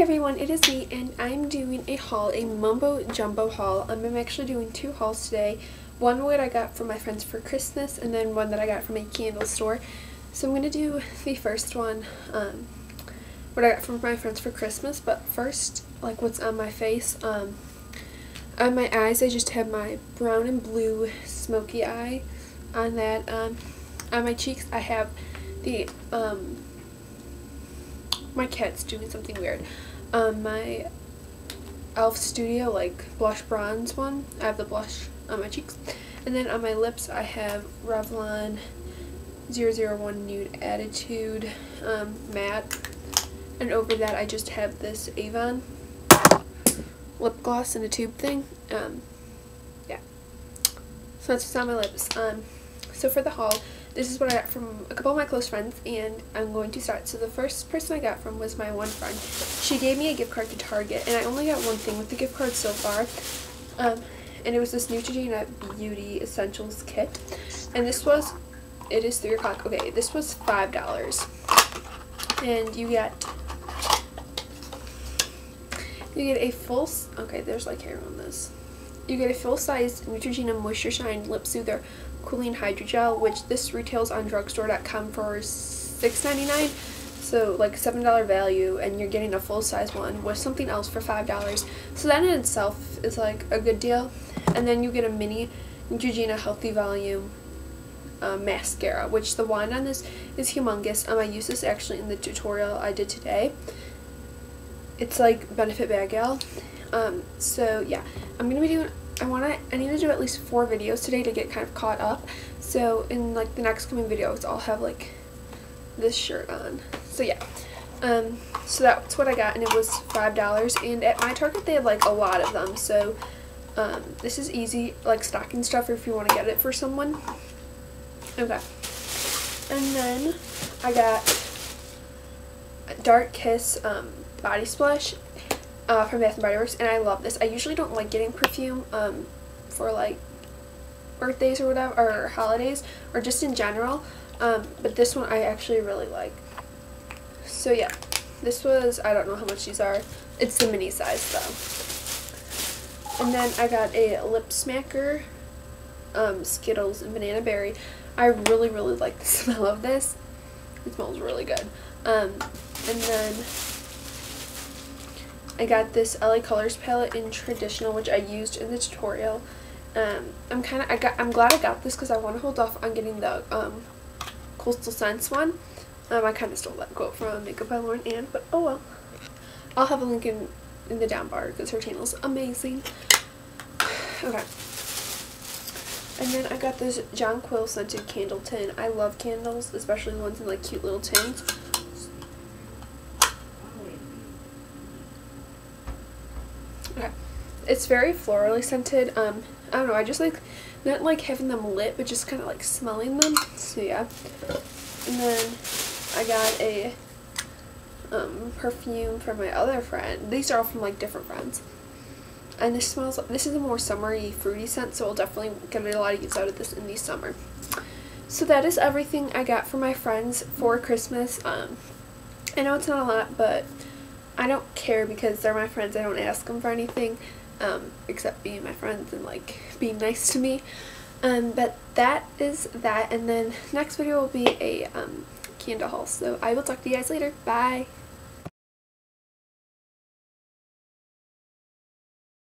Hey everyone, it is me and I'm doing a haul, a Mumbo Jumbo haul. I'm actually doing two hauls today. One what I got from my friends for Christmas and then one that I got from a candle store. So I'm going to do the first one, what I got from my friends for Christmas, but first, like what's on my face. On my eyes I just have my brown and blue smoky eye on that. On my cheeks I have the, my cat's doing something weird. My e.l.f. Studio, like, blush bronze one. I have the blush on my cheeks. And then on my lips, I have Revlon 001 Nude Attitude Matte. And over that, I just have this Avon lip gloss in a tube thing. Yeah. So that's what's on my lips. So for the haul, this is what I got from a couple of my close friends, and I'm going to start. So the first person I got from was my one friend. She gave me a gift card to Target, and I only got one thing with the gift card so far. And it was this Neutrogena Beauty Essentials Kit. And this was, it is 3 o'clock. Okay, this was $5. And you get a full, okay, there's like hair on this. You get a full-sized Neutrogena Moisture Shine Lip Soother Cooling Hydrogel, which this retails on drugstore.com for $6.99, so like $7 value, and you're getting a full-size one with something else for $5, so that in itself is like a good deal. And then you get a mini Neutrogena Healthy Volume mascara, which the wand on this is humongous. I used this actually in the tutorial I did today. It's like Benefit Bagel. So yeah, I need to do at least 4 videos today to get kind of caught up. So in like the next coming videos, I'll have like this shirt on. So yeah, so that's what I got, and it was $5. And at my Target, they have like a lot of them. So this is easy, like stocking stuffer if you want to get it for someone. Okay, and then I got Dark Kiss Body Splash from Bath and Body Works, and I love this. I usually don't like getting perfume for like birthdays or whatever, or holidays, or just in general, but this one I actually really like. So yeah, this was, I don't know how much these are. It's the mini size though. And then I got a Lip Smacker Skittles and Banana Berry. I really like the smell of this. It smells really good. And then I got this LA Colors palette in Traditional, which I used in the tutorial. I'm glad I got this because I want to hold off on getting the Coastal Scents one. I kind of stole that quote from Makeup by Lauren Ann, but oh well. I'll have a link in the down bar because her channel is amazing. Okay. And then I got this John Quill scented candle tin. I love candles, especially the ones in like cute little tins. It's very florally scented. I don't know, I just like, not like having them lit, but just kind of like smelling them. So yeah. And then I got a perfume from my other friend. These are all from like different friends. And this smells, this is a more summery, fruity scent, so I'll definitely get a lot of use out of this in the summer. So that is everything I got from my friends for Christmas. I know it's not a lot, but I don't care because they're my friends. I don't ask them for anything. Except being my friends and like being nice to me. But that is that, and then next video will be a candle haul. So I will talk to you guys later. Bye!